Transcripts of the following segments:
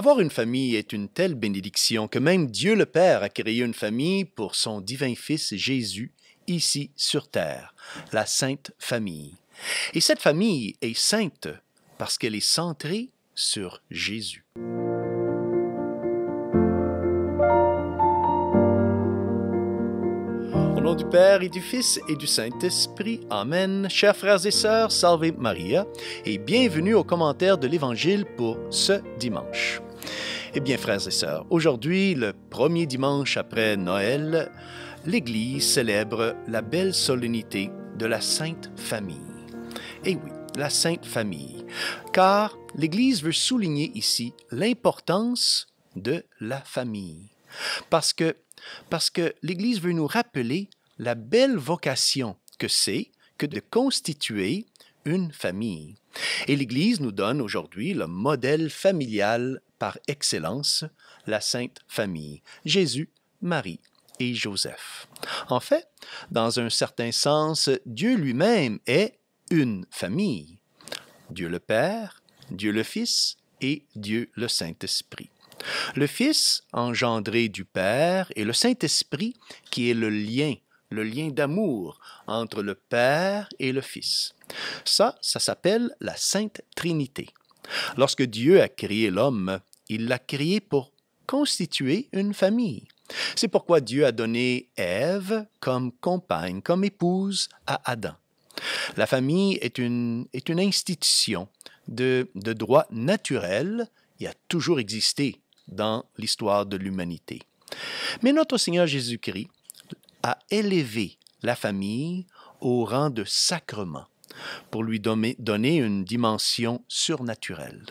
Avoir une famille est une telle bénédiction que même Dieu le Père a créé une famille pour son divin Fils Jésus, ici sur terre, la Sainte Famille. Et cette famille est sainte parce qu'elle est centrée sur Jésus. Au nom du Père et du Fils et du Saint-Esprit, amen. Chers frères et sœurs, Salve Maria et bienvenue aux commentaires de l'Évangile pour ce dimanche. Eh bien, frères et sœurs, aujourd'hui, le premier dimanche après Noël, l'Église célèbre la belle solennité de la Sainte Famille. Eh oui, la Sainte Famille, car l'Église veut souligner ici l'importance de la famille, parce que l'Église veut nous rappeler la belle vocation que c'est que de constituer une famille. Et l'Église nous donne aujourd'hui le modèle familial par excellence, la Sainte Famille, Jésus, Marie et Joseph. En fait, dans un certain sens, Dieu lui-même est une famille. Dieu le Père, Dieu le Fils et Dieu le Saint-Esprit. Le Fils engendré du Père et le Saint-Esprit qui est le lien d'amour entre le Père et le Fils. Ça s'appelle la Sainte Trinité. Lorsque Dieu a créé l'homme, il l'a créé pour constituer une famille. C'est pourquoi Dieu a donné Ève comme compagne, comme épouse à Adam. La famille est une institution de droit naturel qui a toujours existé dans l'histoire de l'humanité. Mais notre Seigneur Jésus-Christ a élevé la famille au rang de sacrement pour lui donner une dimension surnaturelle.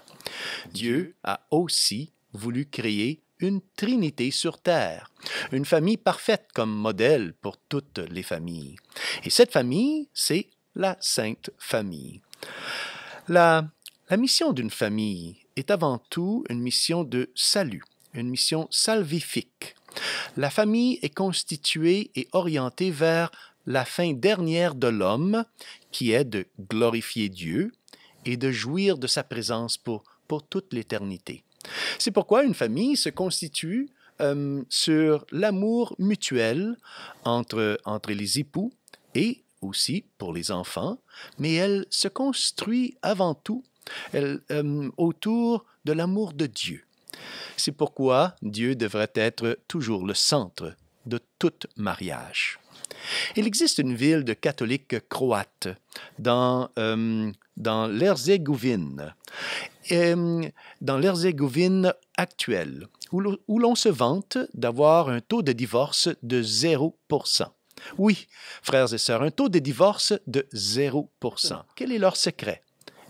Dieu a aussi voulu créer une trinité sur terre, une famille parfaite comme modèle pour toutes les familles. Et cette famille, c'est la Sainte Famille. La mission d'une famille est avant tout une mission de salut, une mission salvifique. La famille est constituée et orientée vers la fin dernière de l'homme, qui est de glorifier Dieu et de jouir de sa présence pour toute l'éternité. C'est pourquoi une famille se constitue sur l'amour mutuel entre les époux et aussi pour les enfants, mais elle se construit avant tout autour de l'amour de Dieu. C'est pourquoi Dieu devrait être toujours le centre de tout mariage. Il existe une ville de catholiques croates dans l'Herzégovine, actuelle, où l'on se vante d'avoir un taux de divorce de 0%. Oui, frères et sœurs, un taux de divorce de 0%. Quel est leur secret?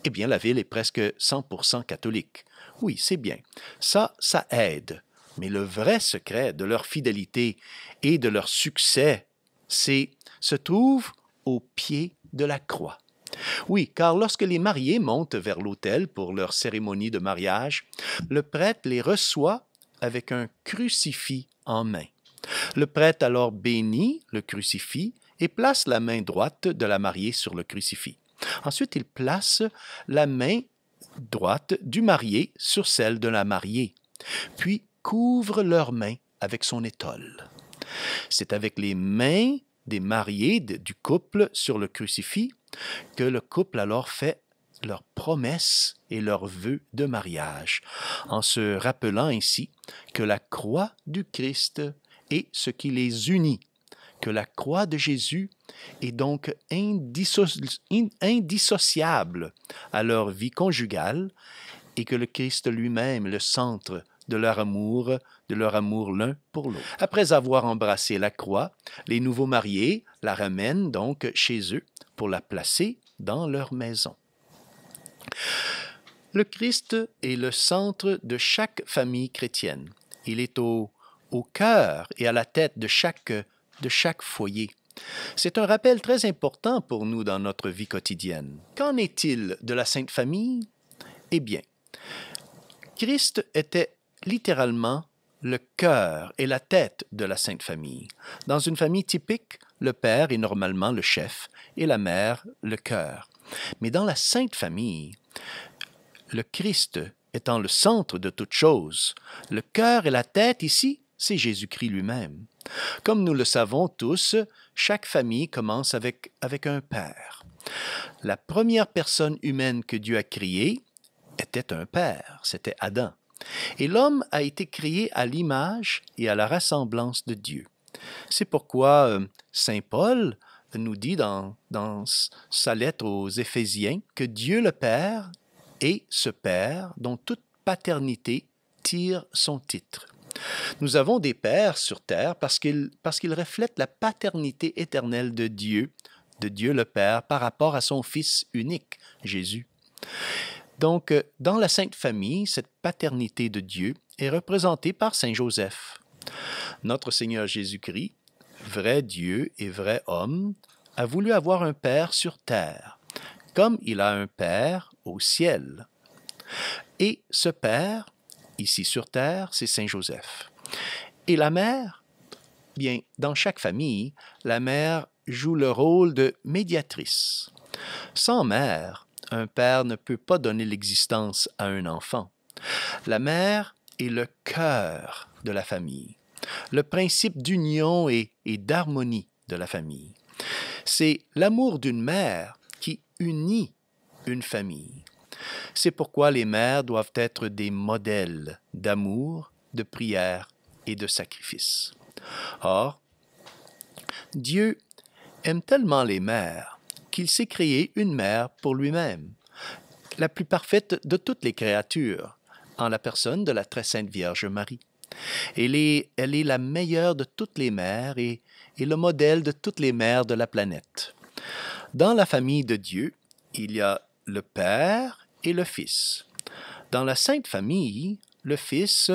Eh bien, la ville est presque 100% catholique. Oui, c'est bien. Ça aide. Mais le vrai secret de leur fidélité et de leur succès se trouve au pied de la croix. Oui, car lorsque les mariés montent vers l'autel pour leur cérémonie de mariage, le prêtre les reçoit avec un crucifix en main. Le prêtre alors bénit le crucifix et place la main droite de la mariée sur le crucifix. Ensuite, il place la main droite du marié sur celle de la mariée, puis couvre leurs mains avec son étole. C'est avec les mains des mariés du couple sur le crucifix que le couple alors fait leurs promesses et leurs vœux de mariage, en se rappelant ainsi que la croix du Christ est ce qui les unit, que la croix de Jésus est donc indissociable à leur vie conjugale et que le Christ lui-même est le centre de leur amour l'un pour l'autre. Après avoir embrassé la croix, les nouveaux mariés la ramènent donc chez eux pour la placer dans leur maison. Le Christ est le centre de chaque famille chrétienne. Il est au cœur et à la tête de chaque foyer. C'est un rappel très important pour nous dans notre vie quotidienne. Qu'en est-il de la Sainte Famille? Eh bien, Christ était littéralement le cœur et la tête de la Sainte Famille. Dans une famille typique, le père est normalement le chef et la mère le cœur. Mais dans la Sainte Famille, le Christ étant le centre de toute chose. Le cœur et la tête ici, c'est Jésus-Christ lui-même. Comme nous le savons tous, chaque famille commence avec un père. La première personne humaine que Dieu a créée était un père, c'était Adam. Et l'homme a été créé à l'image et à la ressemblance de Dieu. C'est pourquoi Saint Paul nous dit dans sa lettre aux Éphésiens que Dieu le Père est ce Père dont toute paternité tire son titre. Nous avons des pères sur terre parce qu'ils reflètent la paternité éternelle de Dieu le Père, par rapport à son Fils unique, Jésus. Donc, dans la Sainte Famille, cette paternité de Dieu est représentée par Saint Joseph. Notre Seigneur Jésus-Christ, vrai Dieu et vrai homme, a voulu avoir un Père sur terre, comme il a un Père au ciel. Et ce Père, ici sur terre, c'est Saint Joseph. Et la mère, bien, dans chaque famille, la mère joue le rôle de médiatrice. Sans mère, un père ne peut pas donner l'existence à un enfant. La mère est le cœur de la famille, le principe d'union et d'harmonie de la famille. C'est l'amour d'une mère qui unit une famille. C'est pourquoi les mères doivent être des modèles d'amour, de prière et de sacrifice. Or, Dieu aime tellement les mères qu'il s'est créé une mère pour lui-même, la plus parfaite de toutes les créatures, en la personne de la très sainte Vierge Marie. Elle est la meilleure de toutes les mères et le modèle de toutes les mères de la planète. Dans la famille de Dieu, il y a le Père et le Fils. Dans la Sainte Famille, le Fils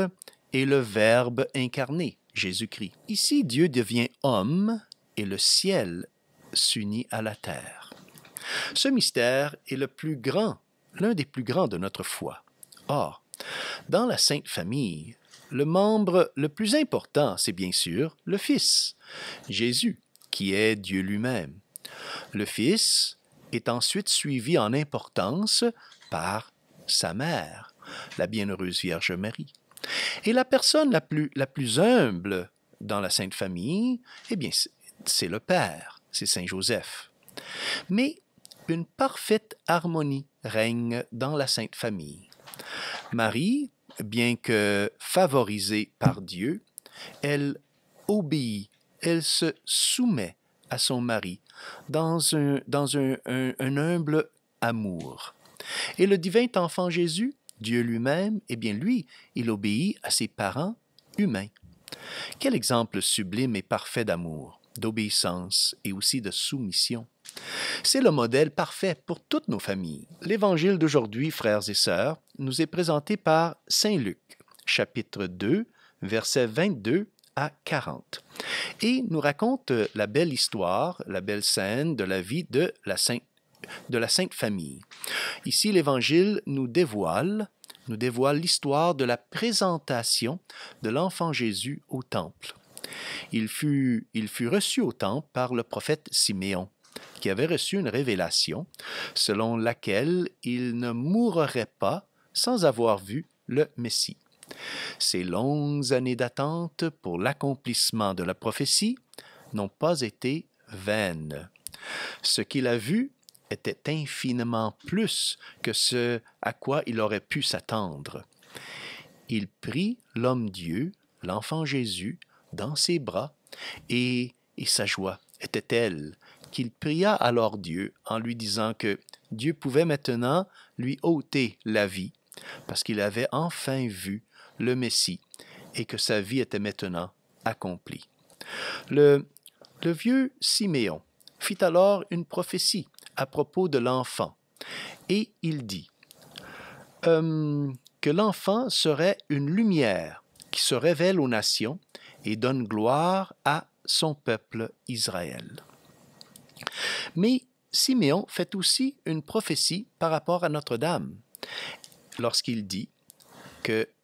est le Verbe incarné, Jésus-Christ. Ici, Dieu devient homme et le ciel s'unit à la terre. Ce mystère est le plus grand, l'un des plus grands de notre foi. Or, dans la Sainte Famille, le membre le plus important, c'est bien sûr le Fils, Jésus, qui est Dieu lui-même. Le Fils est ensuite suivi en importance par sa mère, la bienheureuse Vierge Marie. Et la personne la plus humble dans la Sainte Famille, eh bien, c'est le Père, c'est Saint Joseph. Mais une parfaite harmonie règne dans la Sainte Famille. Marie, bien que favorisée par Dieu, elle obéit, elle se soumet à son mari dans un humble amour. Et le divin enfant Jésus, Dieu lui-même, eh bien lui, il obéit à ses parents humains. Quel exemple sublime et parfait d'amour, d'obéissance et aussi de soumission. C'est le modèle parfait pour toutes nos familles. L'Évangile d'aujourd'hui, frères et sœurs, nous est présenté par Saint Luc, chapitre 2, versets 22 à 40, et nous raconte la belle histoire, la belle scène de la vie de la Sainte Famille. Ici, l'Évangile nous dévoile l'histoire de la présentation de l'enfant Jésus au Temple. Il fut reçu au Temple par le prophète Siméon, qui avait reçu une révélation selon laquelle il ne mourrait pas sans avoir vu le Messie. Ces longues années d'attente pour l'accomplissement de la prophétie n'ont pas été vaines. Ce qu'il a vu était infiniment plus que ce à quoi il aurait pu s'attendre. Il prit l'homme-Dieu, l'enfant Jésus, dans ses bras, et sa joie était telle qu'il pria alors Dieu en lui disant que Dieu pouvait maintenant lui ôter la vie, parce qu'il avait enfin vu le Messie et que sa vie était maintenant accomplie. Le vieux Siméon fit alors une prophétie à propos de l'enfant, et il dit que l'enfant serait une lumière qui se révèle aux nations et donne gloire à son peuple Israël. Mais Siméon fait aussi une prophétie par rapport à Notre-Dame, lorsqu'il dit que «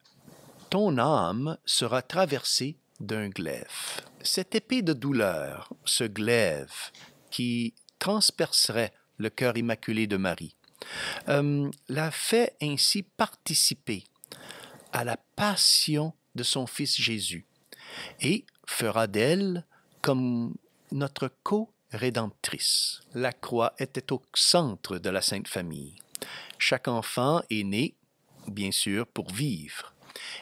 ton âme sera traversée d'un glaive ». Cette épée de douleur, ce glaive qui transpercerait le cœur immaculé de Marie, l'a fait ainsi participer à la passion de son Fils Jésus et fera d'elle comme notre co-rédemptrice. La croix était au centre de la Sainte Famille. Chaque enfant est né, bien sûr, pour vivre.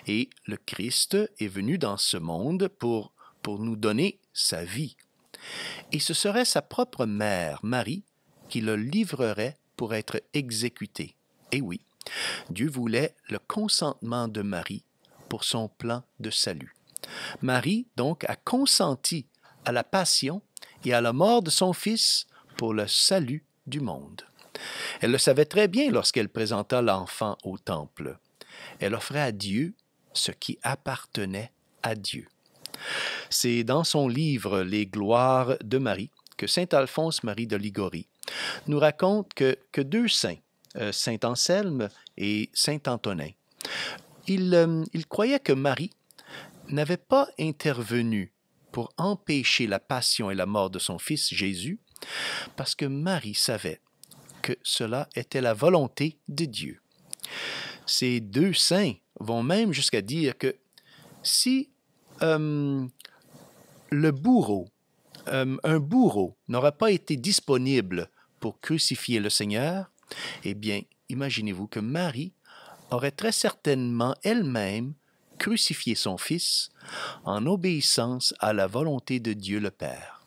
Et le Christ est venu dans ce monde pour nous donner sa vie. Et ce serait sa propre mère, Marie, qui le livrerait pour être exécuté. Et oui, Dieu voulait le consentement de Marie pour son plan de salut. Marie, donc, a consenti à la passion et à la mort de son Fils pour le salut du monde. Elle le savait très bien lorsqu'elle présenta l'enfant au temple. Elle offrait à Dieu ce qui appartenait à Dieu. C'est dans son livre « Les gloires de Marie » que saint Alphonse-Marie de Liguori nous raconte que deux saints, saint Anselme et saint Antonin, ils croyaient que Marie n'avait pas intervenu pour empêcher la passion et la mort de son Fils Jésus, parce que Marie savait que cela était la volonté de Dieu. Ces deux saints vont même jusqu'à dire que si un bourreau n'aurait pas été disponible pour crucifier le Seigneur, eh bien, imaginez-vous que Marie aurait très certainement elle-même crucifié son Fils en obéissance à la volonté de Dieu le Père.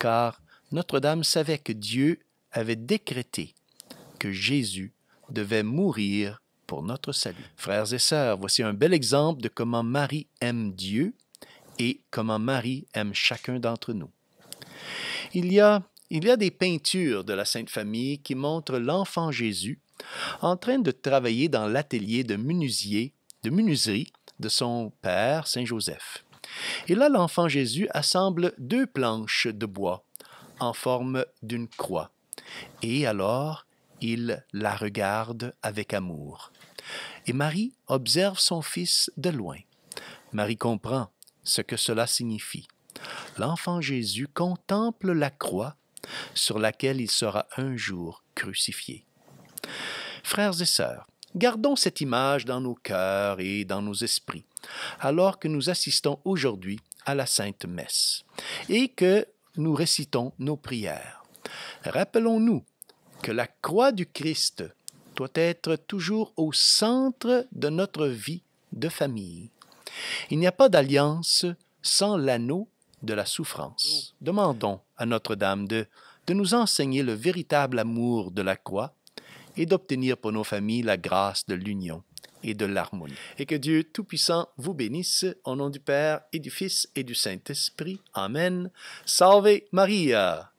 Car Notre-Dame savait que Dieu avait décrété que Jésus devait mourir pour notre salut. Frères et sœurs, voici un bel exemple de comment Marie aime Dieu et comment Marie aime chacun d'entre nous. Il y a des peintures de la Sainte Famille qui montrent l'enfant Jésus en train de travailler dans l'atelier de menuiserie de son père, Saint Joseph. Et là, l'enfant Jésus assemble deux planches de bois en forme d'une croix. Et alors, il la regarde avec amour. Et Marie observe son Fils de loin. Marie comprend ce que cela signifie. L'enfant Jésus contemple la croix sur laquelle il sera un jour crucifié. Frères et sœurs, gardons cette image dans nos cœurs et dans nos esprits, alors que nous assistons aujourd'hui à la Sainte Messe et que nous récitons nos prières. Rappelons-nous que la croix du Christ doit être toujours au centre de notre vie de famille. Il n'y a pas d'alliance sans l'anneau de la souffrance. Demandons à Notre-Dame de nous enseigner le véritable amour de la croix et d'obtenir pour nos familles la grâce de l'union et de l'harmonie. Et que Dieu Tout-Puissant vous bénisse, au nom du Père et du Fils et du Saint-Esprit. Amen. Salve Maria!